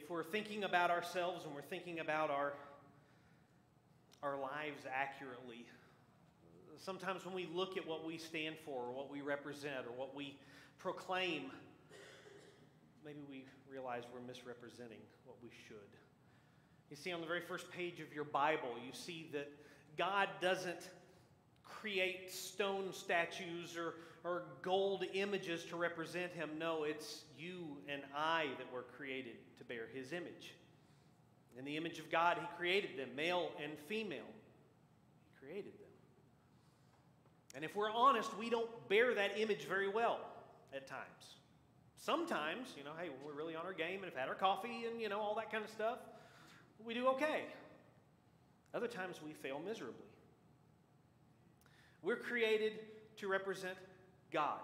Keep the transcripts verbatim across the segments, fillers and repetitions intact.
if we're thinking about ourselves and we're thinking about our, our lives accurately, sometimes when we look at what we stand for or what we represent or what we proclaim, maybe we realize we're misrepresenting what we should. You see, on the very first page of your Bible, you see that God doesn't create stone statues or, or gold images to represent him. No, it's you and I that were created to bear his image. In the image of God, he created them, male and female. He created them. And if we're honest, we don't bear that image very well at times. Sometimes, you know, hey, we're really on our game and have had our coffee and, you know, all that kind of stuff, we do okay. Other times we fail miserably. We're created to represent God.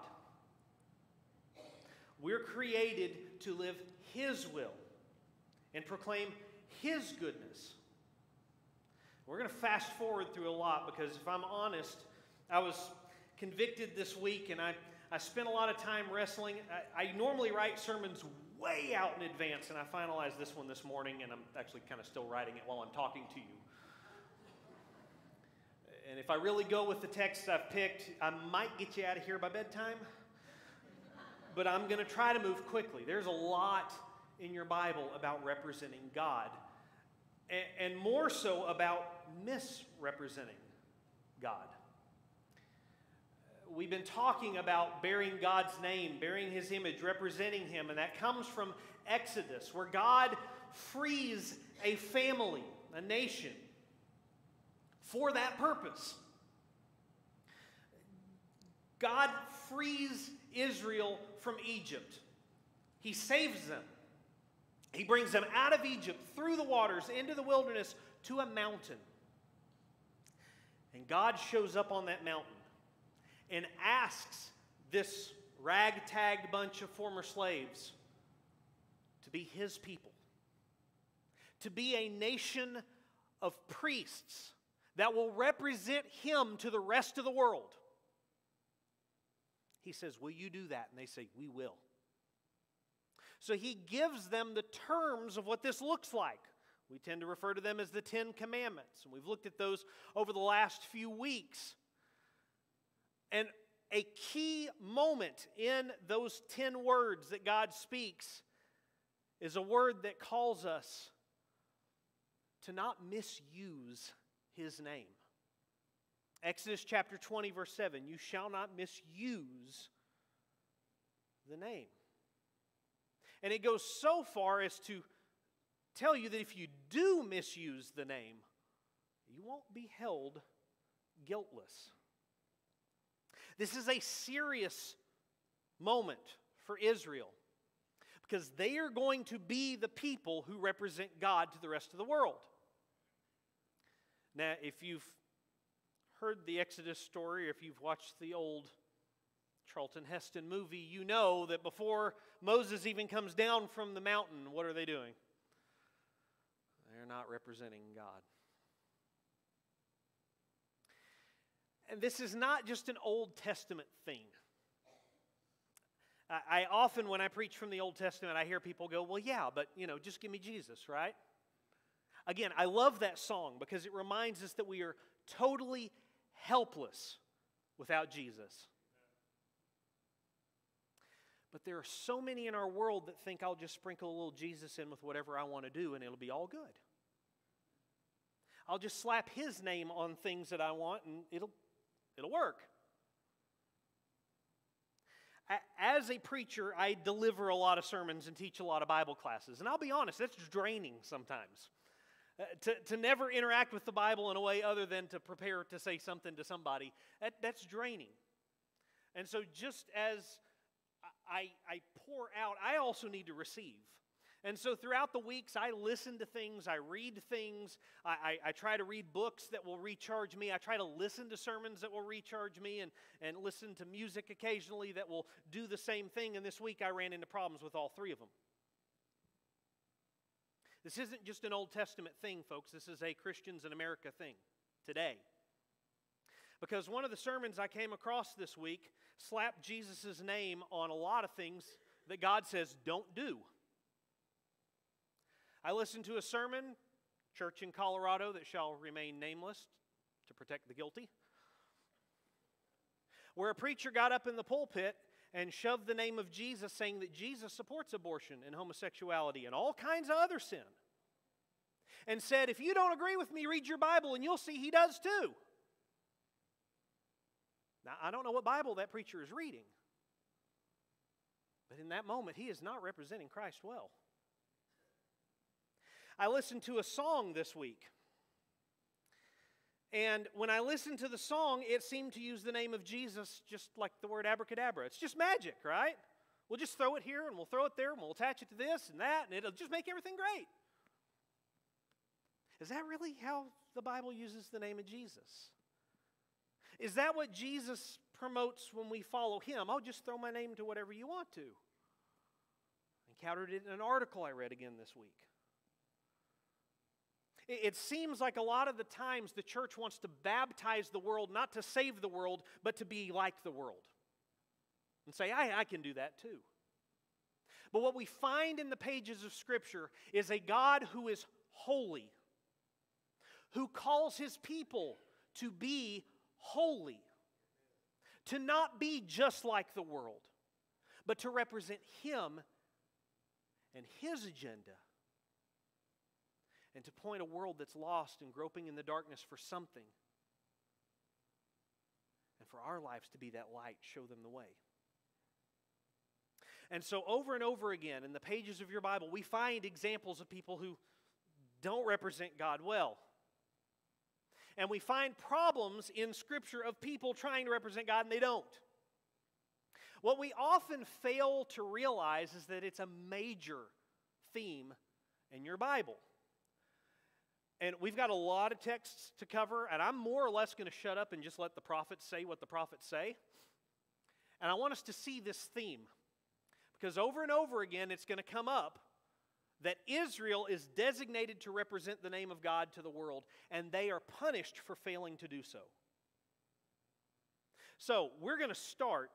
We're created to live his will and proclaim his goodness. We're going to fast forward through a lot because if I'm honest, I was convicted this week and I, I spent a lot of time wrestling. I, I normally write sermons way out in advance, and I finalized this one this morning, and I'm actually kind of still writing it while I'm talking to you. And if I really go with the text I've picked, I might get you out of here by bedtime. But I'm going to try to move quickly. There's a lot in your Bible about representing God, and, and more so about misrepresenting God. We've been talking about bearing God's name, bearing his image, representing him, and that comes from Exodus, where God frees a family, a nation, for that purpose. God frees Israel from Egypt. He saves them. He brings them out of Egypt, through the waters, into the wilderness, to a mountain. And God shows up on that mountain and asks this ragtag bunch of former slaves to be his people, to be a nation of priests that will represent him to the rest of the world. He says, will you do that? And they say, we will. So he gives them the terms of what this looks like. We tend to refer to them as the Ten Commandments, and we've looked at those over the last few weeks. And a key moment in those ten words that God speaks is a word that calls us to not misuse his name. Exodus chapter twenty, verse seven, you shall not misuse the name. And it goes so far as to tell you that if you do misuse the name, you won't be held guiltless. This is a serious moment for Israel because they are going to be the people who represent God to the rest of the world. Now, if you've heard the Exodus story or if you've watched the old Charlton Heston movie, you know that before Moses even comes down from the mountain, what are they doing? They're not representing God. And this is not just an Old Testament thing. I, I often, when I preach from the Old Testament, I hear people go, well, yeah, but, you know, just give me Jesus, right? Again, I love that song because it reminds us that we are totally helpless without Jesus. But there are so many in our world that think I'll just sprinkle a little Jesus in with whatever I want to do and it'll be all good. I'll just slap his name on things that I want and it'll It'll work. As a preacher, I deliver a lot of sermons and teach a lot of Bible classes. And I'll be honest, that's draining sometimes. Uh, to, to never interact with the Bible in a way other than to prepare to say something to somebody, that, that's draining. And so just as I, I pour out, I also need to receive. And so throughout the weeks, I listen to things, I read things, I, I, I try to read books that will recharge me, I try to listen to sermons that will recharge me, and, and listen to music occasionally that will do the same thing, and this week I ran into problems with all three of them. This isn't just an Old Testament thing, folks, this is a Christians in America thing today. Because one of the sermons I came across this week slapped Jesus' name on a lot of things that God says don't do. I listened to a sermon, church in Colorado that shall remain nameless to protect the guilty, where a preacher got up in the pulpit and shoved the name of Jesus, saying that Jesus supports abortion and homosexuality and all kinds of other sin, and said, if you don't agree with me, read your Bible and you'll see he does too. Now, I don't know what Bible that preacher is reading, but in that moment, he is not representing Christ well. I listened to a song this week, and when I listened to the song, it seemed to use the name of Jesus just like the word abracadabra. It's just magic, right? We'll just throw it here, and we'll throw it there, and we'll attach it to this and that, and it'll just make everything great. Is that really how the Bible uses the name of Jesus? Is that what Jesus promotes when we follow him? I'll just throw my name to whatever you want to. Encountered it in an article I read again this week. It seems like a lot of the times the church wants to baptize the world, not to save the world, but to be like the world. And say, I, I can do that too. But what we find in the pages of Scripture is a God who is holy, who calls his people to be holy, to not be just like the world, but to represent him and his agenda, and to point a world that's lost and groping in the darkness for something, and for our lives to be that light, show them the way. And so over and over again in the pages of your Bible, we find examples of people who don't represent God well. And we find problems in Scripture of people trying to represent God and they don't. What we often fail to realize is that it's a major theme in your Bible. And we've got a lot of texts to cover, and I'm more or less going to shut up and just let the prophets say what the prophets say. And I want us to see this theme, because over and over again it's going to come up that Israel is designated to represent the name of God to the world, and they are punished for failing to do so. So we're going to start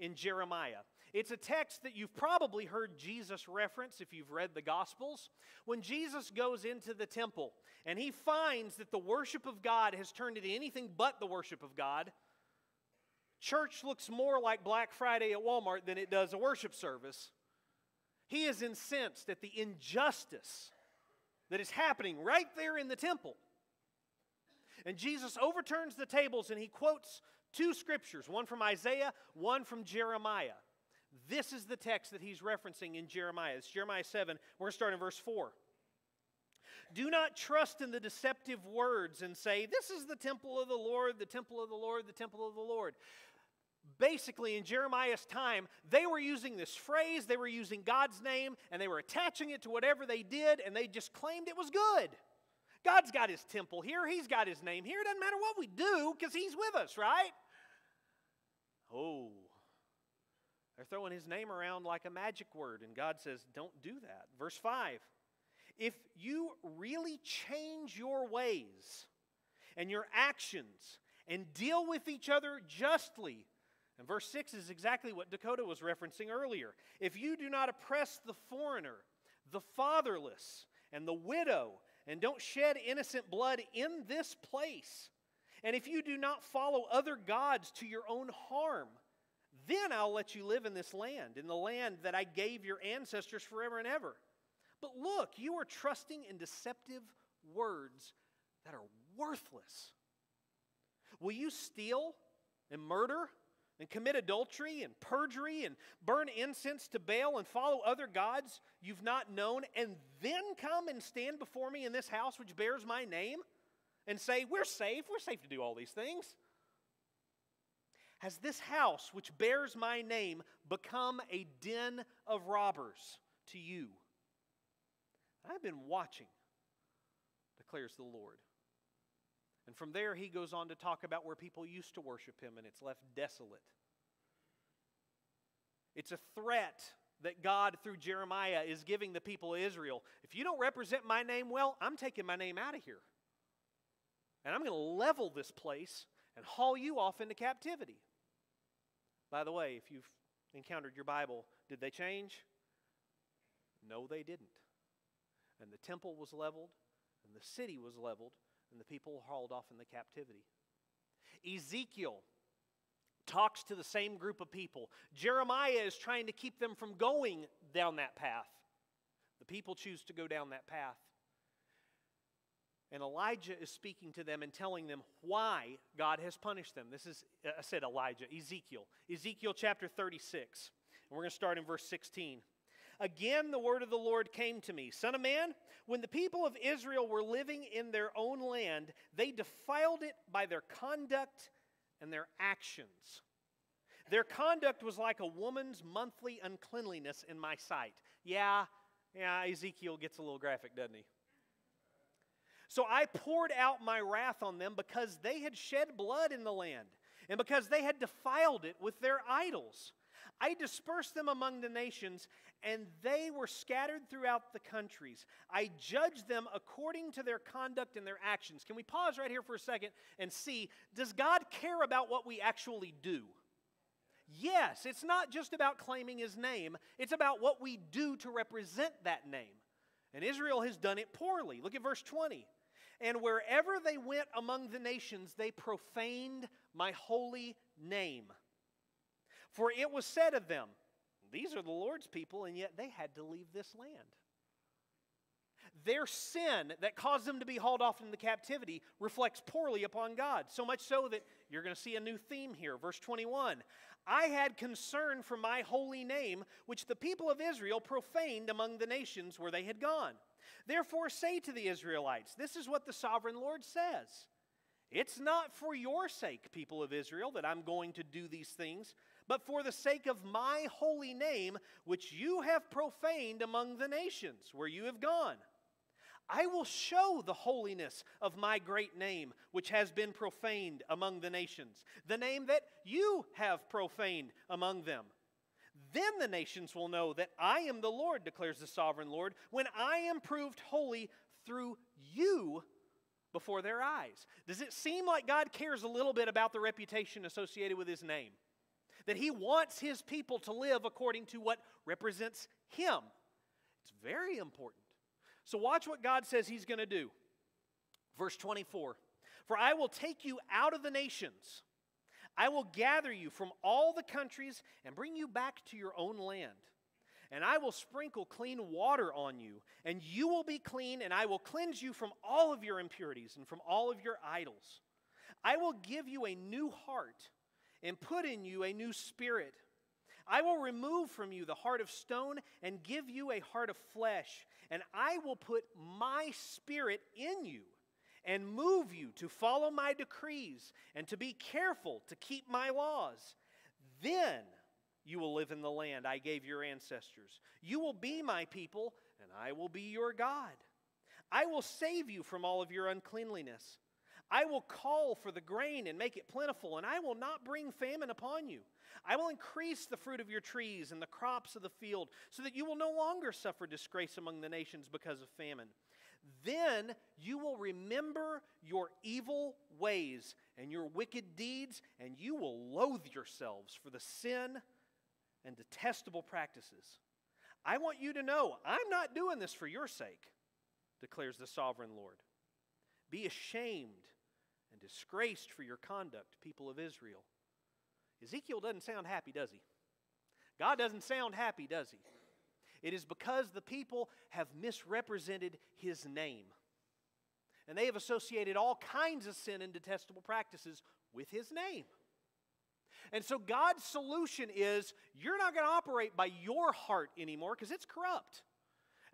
in Jeremiah. It's a text that you've probably heard Jesus reference if you've read the Gospels. When Jesus goes into the temple and he finds that the worship of God has turned into anything but the worship of God, church looks more like Black Friday at Walmart than it does a worship service. He is incensed at the injustice that is happening right there in the temple. And Jesus overturns the tables and he quotes two scriptures, one from Isaiah, one from Jeremiah. This is the text that he's referencing in Jeremiah. It's Jeremiah seven. We're going to start in verse four. Do not trust in the deceptive words and say, this is the temple of the Lord, the temple of the Lord, the temple of the Lord. Basically, in Jeremiah's time, they were using this phrase, they were using God's name, and they were attaching it to whatever they did, and they just claimed it was good. God's got his temple here. He's got his name here. It doesn't matter what we do because he's with us, right? Oh, they're throwing his name around like a magic word, and God says, don't do that. Verse five, if you really change your ways and your actions and deal with each other justly, and verse six is exactly what Dakota was referencing earlier. If you do not oppress the foreigner, the fatherless, and the widow, and don't shed innocent blood in this place, and if you do not follow other gods to your own harm, then I'll let you live in this land, in the land that I gave your ancestors forever and ever. But look, you are trusting in deceptive words that are worthless. Will you steal and murder and commit adultery and perjury and burn incense to Baal and follow other gods you've not known and then come and stand before me in this house which bears my name and say, we're safe, we're safe to do all these things? Has this house, which bears my name, become a den of robbers to you? I've been watching, declares the Lord. And from there he goes on to talk about where people used to worship him and it's left desolate. It's a threat that God, through Jeremiah, is giving the people of Israel. If you don't represent my name well, I'm taking my name out of here. And I'm going to level this place and haul you off into captivity. By the way, if you've encountered your Bible, did they change? No, they didn't. and the temple was leveled, and the city was leveled, and the people hauled off into captivity. Ezekiel talks to the same group of people. Jeremiah is trying to keep them from going down that path. The people choose to go down that path. And Elijah is speaking to them and telling them why God has punished them. This is, I said Elijah, Ezekiel. Ezekiel chapter thirty-six. And we're going to start in verse sixteen. Again, the word of the Lord came to me. Son of man, when the people of Israel were living in their own land, they defiled it by their conduct and their actions. Their conduct was like a woman's monthly uncleanliness in my sight. Yeah, yeah, Ezekiel gets a little graphic, doesn't he? So I poured out my wrath on them because they had shed blood in the land, and because they had defiled it with their idols. I dispersed them among the nations, and they were scattered throughout the countries. I judged them according to their conduct and their actions. Can we pause right here for a second and see, does God care about what we actually do? Yes, it's not just about claiming His name. It's about what we do to represent that name. And Israel has done it poorly. Look at verse twenty. And wherever they went among the nations, they profaned my holy name. For it was said of them, these are the Lord's people, and yet they had to leave this land. Their sin that caused them to be hauled off into captivity reflects poorly upon God, so much so that you're going to see a new theme here. Verse twenty-one, I had concern for my holy name, which the people of Israel profaned among the nations where they had gone. Therefore say to the Israelites, this is what the sovereign Lord says. It's not for your sake, people of Israel, that I'm going to do these things, but for the sake of my holy name, which you have profaned among the nations where you have gone. I will show the holiness of my great name, which has been profaned among the nations, the name that you have profaned among them. Then the nations will know that I am the Lord, declares the sovereign Lord, when I am proved holy through you before their eyes. Does it seem like God cares a little bit about the reputation associated with His name? That He wants His people to live according to what represents Him. It's very important. So watch what God says He's going to do. Verse twenty-four. For I will take you out of the nations. I will gather you from all the countries and bring you back to your own land. And I will sprinkle clean water on you, and you will be clean, and I will cleanse you from all of your impurities and from all of your idols. I will give you a new heart and put in you a new spirit. I will remove from you the heart of stone and give you a heart of flesh. And I will put my spirit in you and move you to follow my decrees and to be careful to keep my laws. Then you will live in the land I gave your ancestors. You will be my people, and I will be your God. I will save you from all of your uncleanliness. I will call for the grain and make it plentiful, and I will not bring famine upon you. I will increase the fruit of your trees and the crops of the field, so that you will no longer suffer disgrace among the nations because of famine. Then you will remember your evil ways and your wicked deeds, and you will loathe yourselves for the sin and detestable practices. I want you to know, I'm not doing this for your sake, declares the sovereign Lord. Be ashamed and disgraced for your conduct, people of Israel. Ezekiel doesn't sound happy, does he? God doesn't sound happy, does he? It is because the people have misrepresented His name. And they have associated all kinds of sin and detestable practices with His name. And so God's solution is, you're not going to operate by your heart anymore because it's corrupt.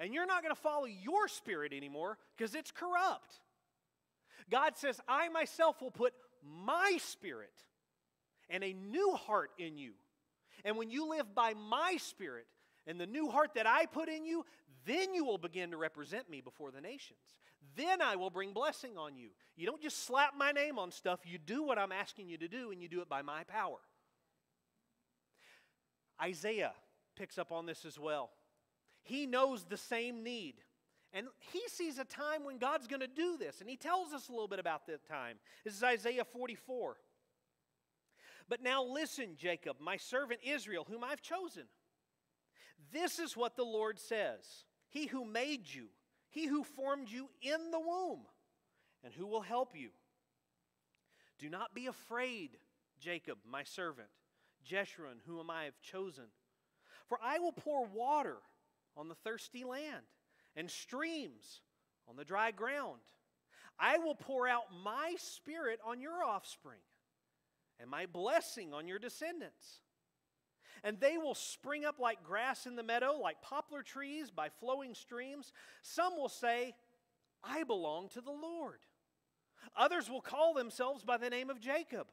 And you're not going to follow your spirit anymore because it's corrupt. God says, I myself will put my spirit and a new heart in you. And when you live by my spirit and the new heart that I put in you, then you will begin to represent me before the nations. Then I will bring blessing on you. You don't just slap my name on stuff. You do what I'm asking you to do, and you do it by my power. Isaiah picks up on this as well. He knows the same need. And he sees a time when God's going to do this. And he tells us a little bit about that time. This is Isaiah forty-four. But now listen, Jacob, my servant Israel, whom I've chosen. This is what the Lord says. He who made you, he who formed you in the womb, and who will help you. Do not be afraid, Jacob, my servant, Jeshurun, whom I have chosen. For I will pour water on the thirsty land, and streams on the dry ground. I will pour out my spirit on your offspring, and my blessing on your descendants. And they will spring up like grass in the meadow, like poplar trees by flowing streams. Some will say, I belong to the Lord. Others will call themselves by the name of Jacob.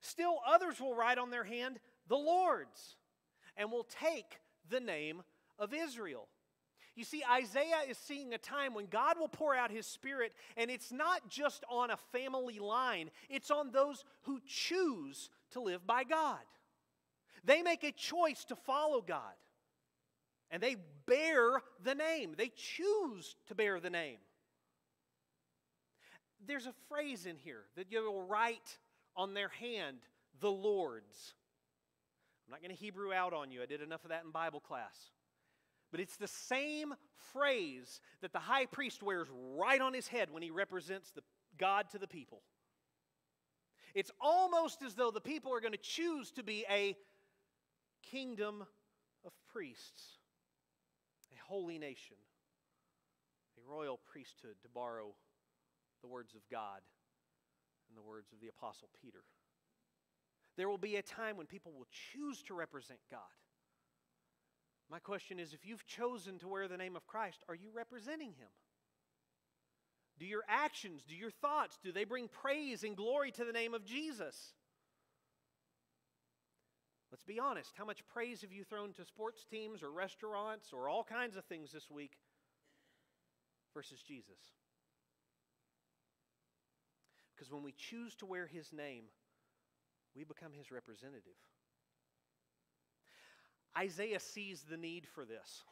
Still others will write on their hand, the Lord's, and will take the name of Israel. You see, Isaiah is seeing a time when God will pour out his Spirit, and it's not just on a family line. It's on those who choose to live by God. They make a choice to follow God, and they bear the name. They choose to bear the name. There's a phrase in here that you will write on their hand, the Lord's. I'm not going to Hebrew out on you. I did enough of that in Bible class. But it's the same phrase that the high priest wears right on his head when he represents the God to the people. It's almost as though the people are going to choose to be a kingdom of priests, a holy nation, a royal priesthood, to borrow the words of God and the words of the Apostle Peter. There will be a time when people will choose to represent God. My question is, if you've chosen to wear the name of Christ, are you representing him? Do your actions, do your thoughts, do they bring praise and glory to the name of Jesus? Let's be honest. How much praise have you thrown to sports teams or restaurants or all kinds of things this week versus Jesus? Because when we choose to wear his name, we become his representative. Isaiah sees the need for this.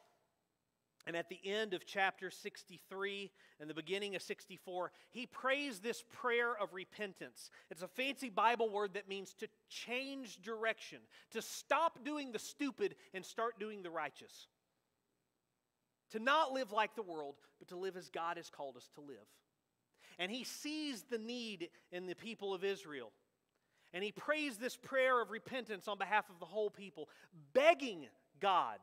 And at the end of chapter sixty-three and the beginning of sixty-four, he prays this prayer of repentance. It's a fancy Bible word that means to change direction, to stop doing the stupid and start doing the righteous. To not live like the world, but to live as God has called us to live. And he sees the need in the people of Israel. And he prays this prayer of repentance on behalf of the whole people, begging God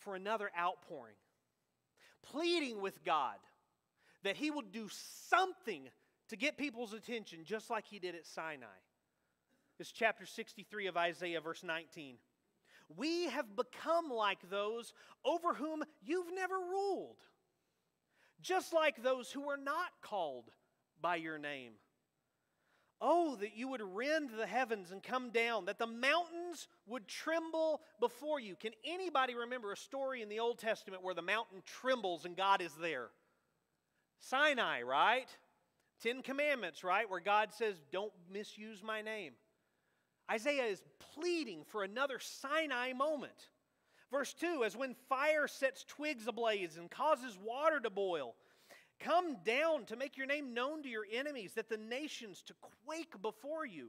for another outpouring, pleading with God that he will do something to get people's attention, just like he did at Sinai. It's chapter sixty-three of Isaiah, verse nineteen. We have become like those over whom you've never ruled, just like those who were not called by your name. Oh, that you would rend the heavens and come down, that the mountains would tremble before you. Can anybody remember a story in the Old Testament where the mountain trembles and God is there? Sinai, right? Ten Commandments, right? Where God says, don't misuse my name. Isaiah is pleading for another Sinai moment. Verse two, as when fire sets twigs ablaze and causes water to boil, come down to make your name known to your enemies, that the nations to quake before you.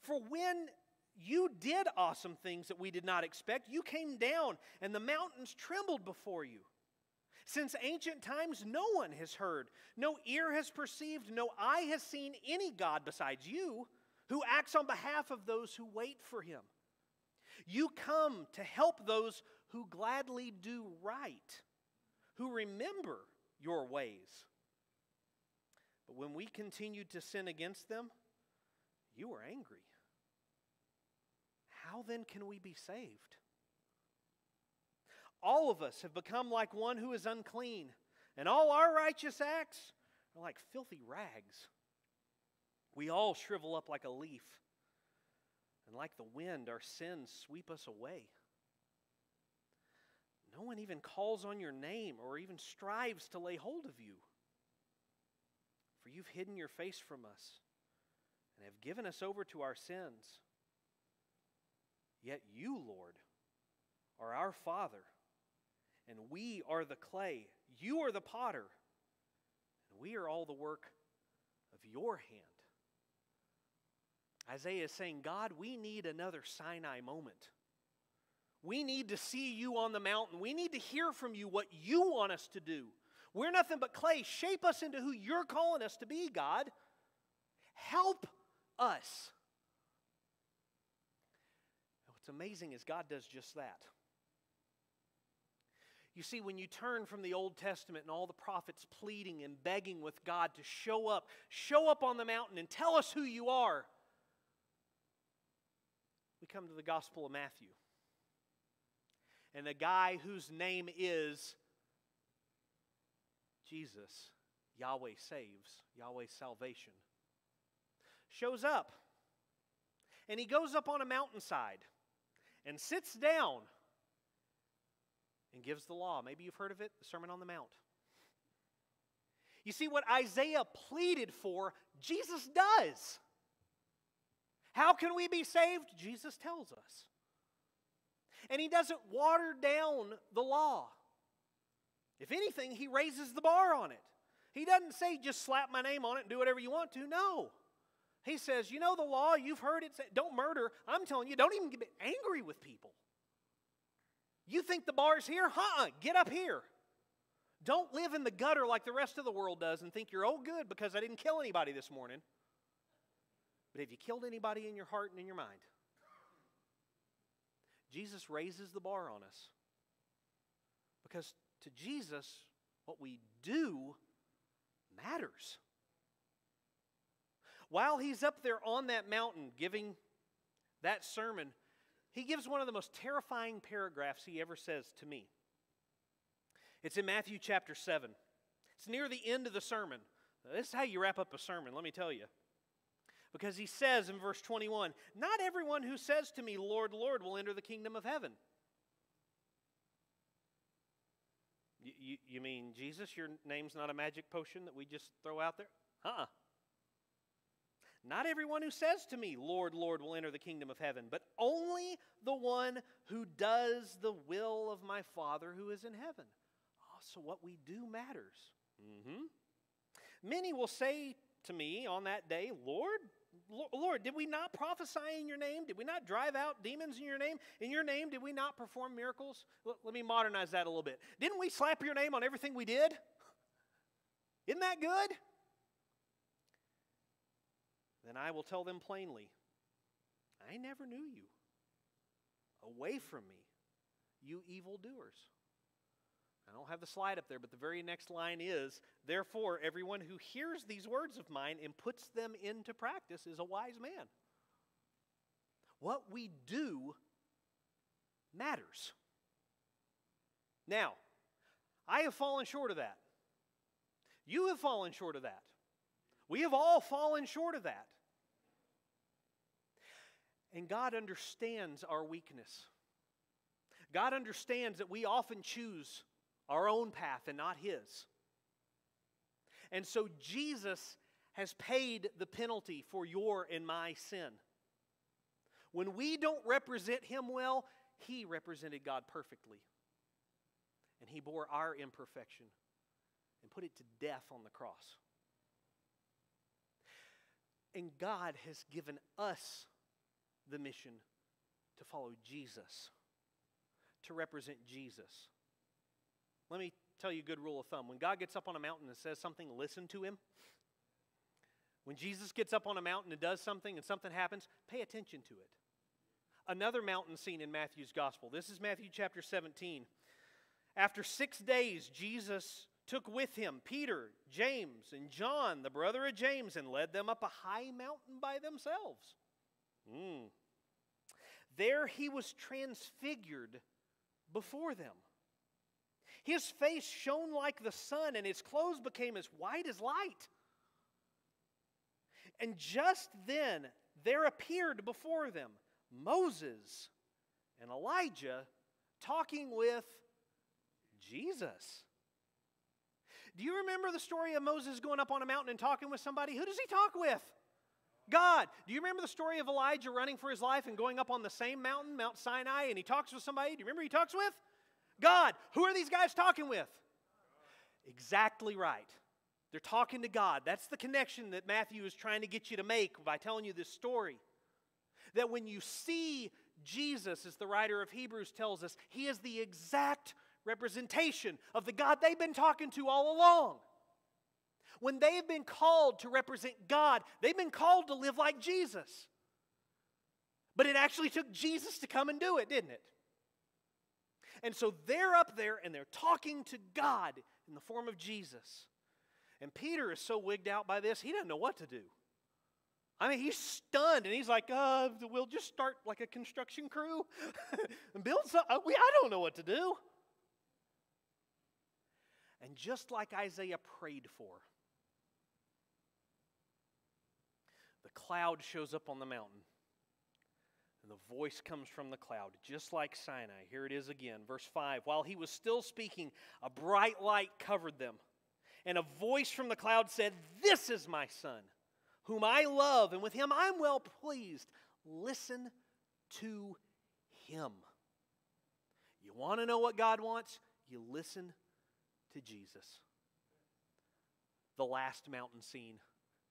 For when you did awesome things that we did not expect, you came down and the mountains trembled before you. Since ancient times, no one has heard, no ear has perceived, no eye has seen any God besides you, who acts on behalf of those who wait for him. You come to help those who gladly do right, who remember your ways. But when we continued to sin against them, you were angry. How then can we be saved? All of us have become like one who is unclean, and all our righteous acts are like filthy rags. We all shrivel up like a leaf, and like the wind, our sins sweep us away. No one even calls on your name or even strives to lay hold of you. For you've hidden your face from us and have given us over to our sins. Yet you, Lord, are our Father, and we are the clay. You are the potter, and we are all the work of your hand. Isaiah is saying, God, we need another Sinai moment. We need to see you on the mountain. We need to hear from you what you want us to do. We're nothing but clay. Shape us into who you're calling us to be, God. Help us. What's amazing is God does just that. You see, when you turn from the Old Testament and all the prophets pleading and begging with God to show up, show up on the mountain and tell us who you are, we come to the Gospel of Matthew. And the guy whose name is Jesus, Yahweh saves, Yahweh salvation, shows up. And he goes up on a mountainside and sits down and gives the law. Maybe you've heard of it, the Sermon on the Mount. You see, what Isaiah pleaded for, Jesus does. How can we be saved? Jesus tells us. And he doesn't water down the law. If anything, he raises the bar on it. He doesn't say, just slap my name on it and do whatever you want to. No. He says, you know the law, you've heard it say, don't murder. I'm telling you, don't even get angry with people. You think the bar's here? Huh? Get up here. Don't live in the gutter like the rest of the world does and think you're oh good because I didn't kill anybody this morning. But have you killed anybody in your heart and in your mind? Jesus raises the bar on us. Because to Jesus, what we do matters. While he's up there on that mountain giving that sermon, he gives one of the most terrifying paragraphs he ever says to me. It's in Matthew chapter seven. It's near the end of the sermon. Now, this is how you wrap up a sermon, let me tell you. Because he says in verse twenty-one, not everyone who says to me, Lord, Lord, will enter the kingdom of heaven. You, you, you mean, Jesus, your name's not a magic potion that we just throw out there? Uh-uh. Not everyone who says to me, Lord, Lord, will enter the kingdom of heaven, but only the one who does the will of my Father who is in heaven. Oh, so what we do matters. Mm-hmm. Many will say to me on that day, Lord, Lord, did we not prophesy in your name? Did we not drive out demons in your name? In your name, did we not perform miracles? L- let me modernize that a little bit. Didn't we slap your name on everything we did? Isn't that good? Then I will tell them plainly, I never knew you. Away from me, you evildoers. I don't have the slide up there, but the very next line is, therefore, everyone who hears these words of mine and puts them into practice is a wise man. What we do matters. Now, I have fallen short of that. You have fallen short of that. We have all fallen short of that. And God understands our weakness. God understands that we often choose our own path and not His. And so Jesus has paid the penalty for your and my sin. When we don't represent Him well, He represented God perfectly. And He bore our imperfection and put it to death on the cross. And God has given us the mission to follow Jesus, to represent Jesus. Let me tell you a good rule of thumb. When God gets up on a mountain and says something, listen to Him. When Jesus gets up on a mountain and does something and something happens, pay attention to it. Another mountain scene in Matthew's gospel. This is Matthew chapter seventeen. After six days, Jesus took with him Peter, James, and John, the brother of James, and led them up a high mountain by themselves. Mm. There he was transfigured before them. His face shone like the sun, and his clothes became as white as light. And just then there appeared before them Moses and Elijah talking with Jesus. Do you remember the story of Moses going up on a mountain and talking with somebody? Who does he talk with? God. Do you remember the story of Elijah running for his life and going up on the same mountain, Mount Sinai, and he talks with somebody? Do you remember who he talks with? God. Who are these guys talking with? Exactly right. They're talking to God. That's the connection that Matthew is trying to get you to make by telling you this story. That when you see Jesus, as the writer of Hebrews tells us, he is the exact representation of the God they've been talking to all along. When they've been called to represent God, they've been called to live like Jesus. But it actually took Jesus to come and do it, didn't it? And so they're up there and they're talking to God in the form of Jesus. And Peter is so wigged out by this, he doesn't know what to do. I mean, he's stunned, and he's like, uh, we'll just start like a construction crew and build something. I don't know what to do. And just like Isaiah prayed for, the cloud shows up on the mountain, and the voice comes from the cloud, just like Sinai. Here it is again, verse five. While he was still speaking, a bright light covered them, and a voice from the cloud said, "This is my son, whom I love, and with him I'm well pleased. Listen to him." You want to know what God wants? You listen to Jesus. The last mountain scene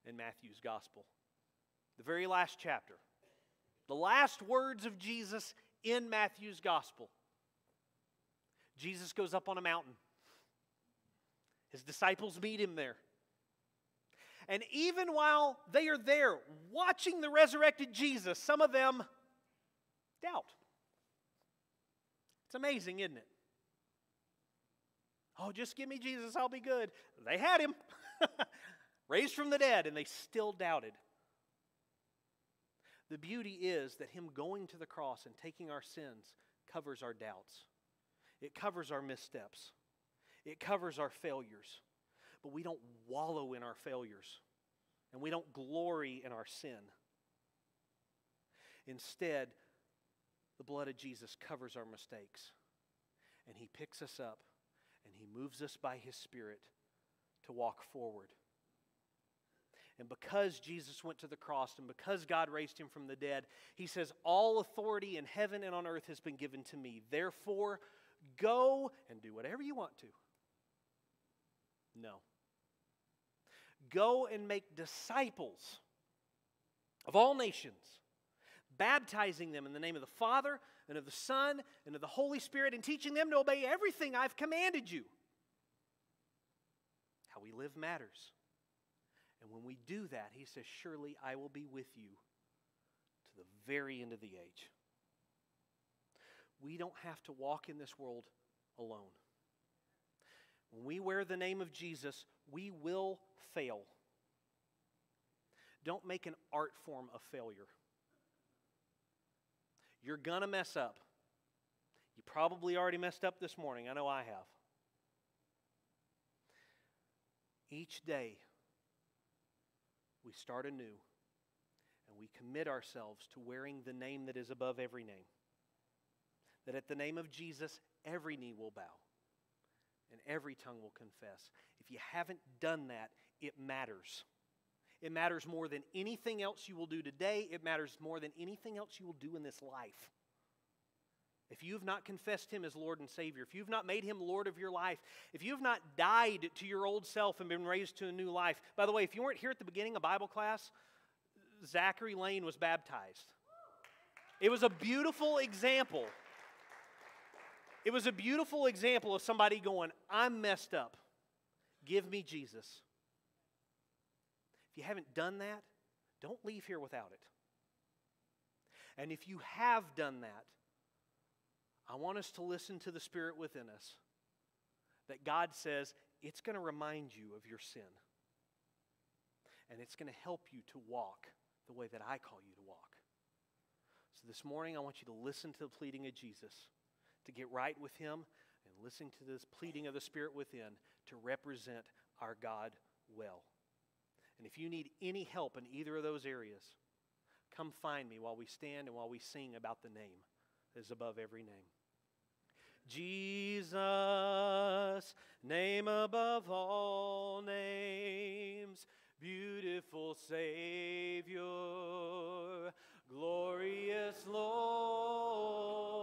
in Matthew's gospel. The very last chapter. The last words of Jesus in Matthew's gospel. Jesus goes up on a mountain. His disciples meet him there. And even while they are there watching the resurrected Jesus, some of them doubt. It's amazing, isn't it? Oh, just give me Jesus, I'll be good. They had him raised from the dead, and they still doubted. The beauty is that him going to the cross and taking our sins covers our doubts. It covers our missteps. It covers our failures. But we don't wallow in our failures, and we don't glory in our sin. Instead, the blood of Jesus covers our mistakes, and he picks us up, and he moves us by his Spirit to walk forward. And because Jesus went to the cross, and because God raised him from the dead, he says, "All authority in heaven and on earth has been given to me. Therefore, go and do whatever you want to." No. Go and make disciples of all nations, baptizing them in the name of the Father and of the Son and of the Holy Spirit, and teaching them to obey everything I've commanded you. How we live matters. And when we do that, he says, "Surely I will be with you to the very end of the age." We don't have to walk in this world alone. When we wear the name of Jesus, we will fail. Don't make an art form of failure. You're going to mess up. You probably already messed up this morning. I know I have. Each day, we start anew, and we commit ourselves to wearing the name that is above every name. That at the name of Jesus, every knee will bow. And every tongue will confess. If you haven't done that, it matters. It matters more than anything else you will do today. It matters more than anything else you will do in this life. If you have not confessed him as Lord and Savior, if you have not made him Lord of your life, if you have not died to your old self and been raised to a new life. By the way, if you weren't here at the beginning of Bible class, Zachary Lane was baptized. It was a beautiful example. It was a beautiful example of somebody going, "I'm messed up. Give me Jesus." If you haven't done that, don't leave here without it. And if you have done that, I want us to listen to the Spirit within us that God says it's going to remind you of your sin. And it's going to help you to walk the way that I call you to walk. So this morning, I want you to listen to the pleading of Jesus to get right with him, and listen to this pleading of the Spirit within to represent our God well. And if you need any help in either of those areas, come find me while we stand and while we sing about the name that is above every name. Jesus, name above all names, beautiful Savior, glorious Lord.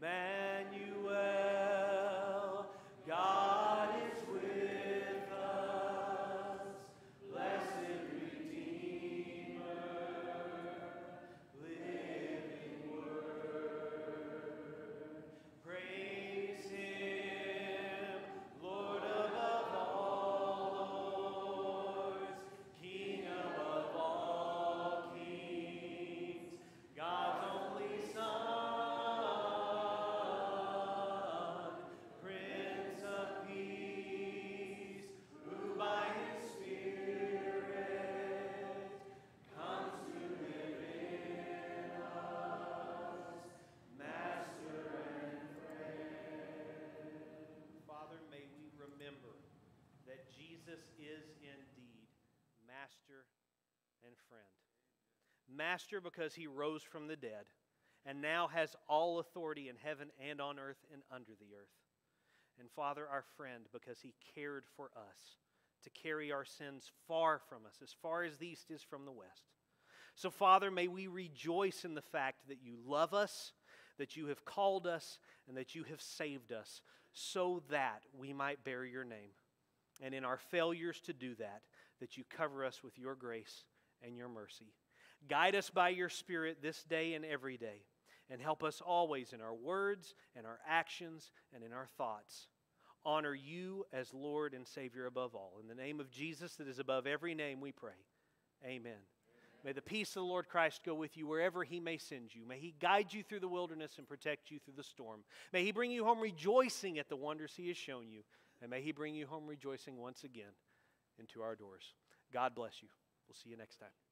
Emmanuel, God is with us, blessed Redeemer, live Jesus is indeed master and friend. Master because he rose from the dead and now has all authority in heaven and on earth and under the earth. And Father, our friend, because he cared for us to carry our sins far from us, as far as the east is from the west. So, Father, may we rejoice in the fact that you love us, that you have called us, and that you have saved us, so that we might bear your name. And in our failures to do that, that you cover us with your grace and your mercy. Guide us by your Spirit this day and every day, and help us always in our words and our actions and in our thoughts. Honor you as Lord and Savior above all. In the name of Jesus that is above every name we pray. Amen. May the peace of the Lord Christ go with you wherever he may send you. May he guide you through the wilderness and protect you through the storm. May he bring you home rejoicing at the wonders he has shown you. And may he bring you home rejoicing once again into our doors. God bless you. We'll see you next time.